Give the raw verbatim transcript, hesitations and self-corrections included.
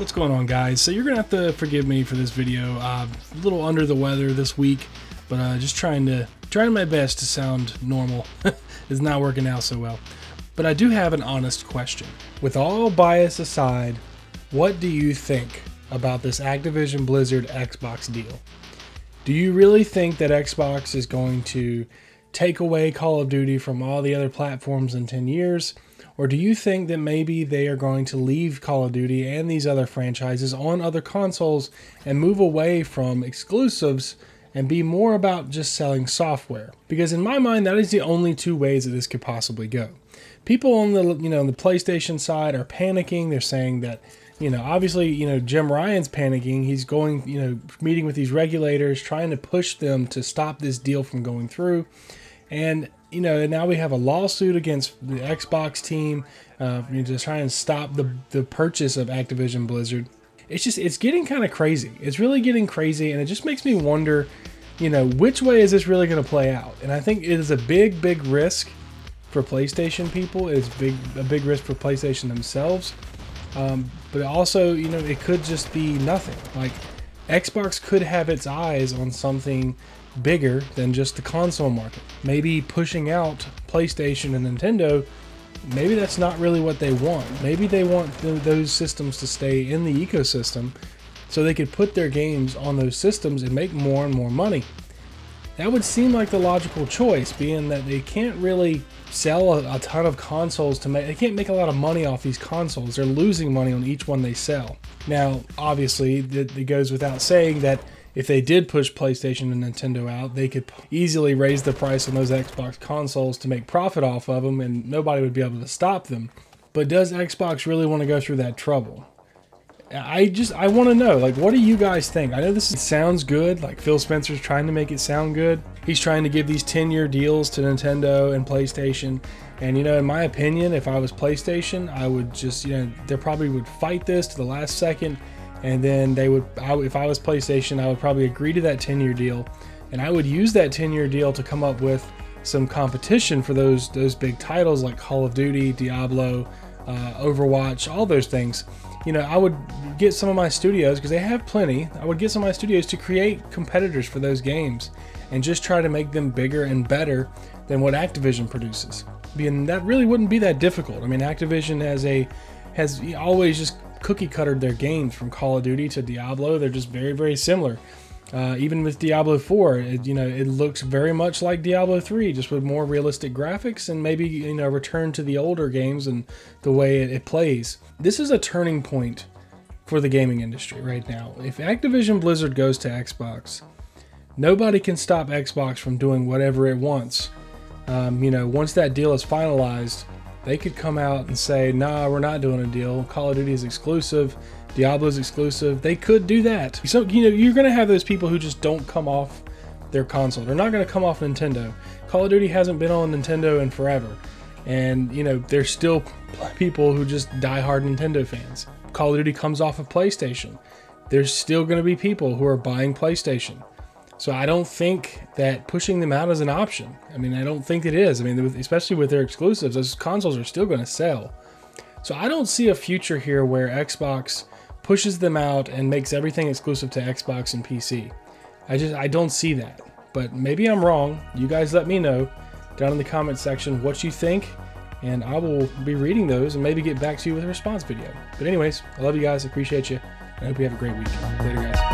What's going on, guys? So you're gonna have to forgive me for this video. Uh, a little under the weather this week, but uh, just trying to trying my best to sound normal. It's not working out so well. But I do have an honest question. With all bias aside, what do you think about this Activision Blizzard Xbox deal? Do you really think that Xbox is going to take away Call of Duty from all the other platforms in ten years? Or do you think that maybe they are going to leave Call of Duty and these other franchises on other consoles and move away from exclusives and be more about just selling software? Because in my mind, that is the only two ways that this could possibly go. People on the, you know, the PlayStation side are panicking. They're saying that, you know, obviously, you know, Jim Ryan's panicking. He's going, you know, meeting with these regulators, trying to push them to stop this deal from going through. And you know, and now we have a lawsuit against the Xbox team uh, you know, to try and stop the, the purchase of Activision Blizzard. It's just, it's getting kind of crazy. It's really getting crazy, and it just makes me wonder, you know, which way is this really going to play out? And I think it is a big, big risk for PlayStation people. It's big, a big risk for PlayStation themselves. Um, but also, you know, it could just be nothing. Like, Xbox could have its eyes on something bigger than just the console market. Maybe pushing out PlayStation and Nintendo, maybe that's not really what they want. Maybe they want th those systems to stay in the ecosystem so they could put their games on those systems and make more and more money. That would seem like the logical choice, being that they can't really sell a, a ton of consoles to make, they can't make a lot of money off these consoles. They're losing money on each one they sell. Now, obviously, it, it goes without saying that if they did push PlayStation and Nintendo out, they could easily raise the price on those Xbox consoles to make profit off of them, and nobody would be able to stop them. But does Xbox really want to go through that trouble? I just, I want to know, like, what do you guys think? I know this sounds good, like Phil Spencer's trying to make it sound good. He's trying to give these ten year deals to Nintendo and PlayStation. And, you know, in my opinion, if I was PlayStation, I would just, you know, they probably would fight this to the last second. And then they would, I, if I was PlayStation, I would probably agree to that ten year deal. And I would use that ten year deal to come up with some competition for those, those big titles like Call of Duty, Diablo, uh, Overwatch, all those things. You know, I would get some of my studios, because they have plenty, I would get some of my studios to create competitors for those games and just try to make them bigger and better than what Activision produces. And that really wouldn't be that difficult. I mean, Activision has a, has always just cookie cuttered their games from Call of Duty to Diablo. They're just very, very similar. Uh, even with Diablo four, it, you know, it looks very much like Diablo three, just with more realistic graphics and maybe, you know, return to the older games and the way it, it plays. This is a turning point for the gaming industry right now. If Activision Blizzard goes to Xbox, nobody can stop Xbox from doing whatever it wants. Um, you know, once that deal is finalized, they could come out and say, nah, we're not doing a deal. Call of Duty is exclusive. Diablo's exclusive. They could do that. So, you know, you're going to have those people who just don't come off their console. They're not going to come off Nintendo. Call of Duty hasn't been on Nintendo in forever. And, you know, there's still people who just diehard Nintendo fans. Call of Duty comes off of PlayStation. There's still going to be people who are buying PlayStation. So I don't think that pushing them out is an option. I mean, I don't think it is. I mean, especially with their exclusives, those consoles are still going to sell. So I don't see a future here where Xbox pushes them out and makes everything exclusive to Xbox and P C. I just, I don't see that. But maybe I'm wrong. You guys let me know down in the comment section what you think, and I will be reading those and maybe get back to you with a response video. But anyways, I love you guys. I appreciate you. I hope you have a great week. Later, guys.